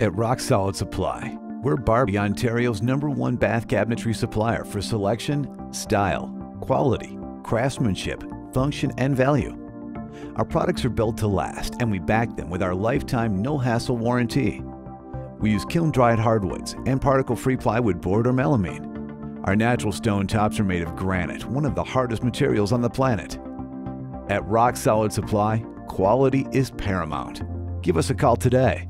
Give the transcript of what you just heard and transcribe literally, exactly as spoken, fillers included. At Rock Solid Supply, we're Barrie, Ontario's number one bath cabinetry supplier for selection, style, quality, craftsmanship, function, and value. Our products are built to last, and we back them with our lifetime no-hassle warranty. We use kiln-dried hardwoods and particle-free plywood board or melamine. Our natural stone tops are made of granite, one of the hardest materials on the planet. At Rock Solid Supply, quality is paramount. Give us a call today.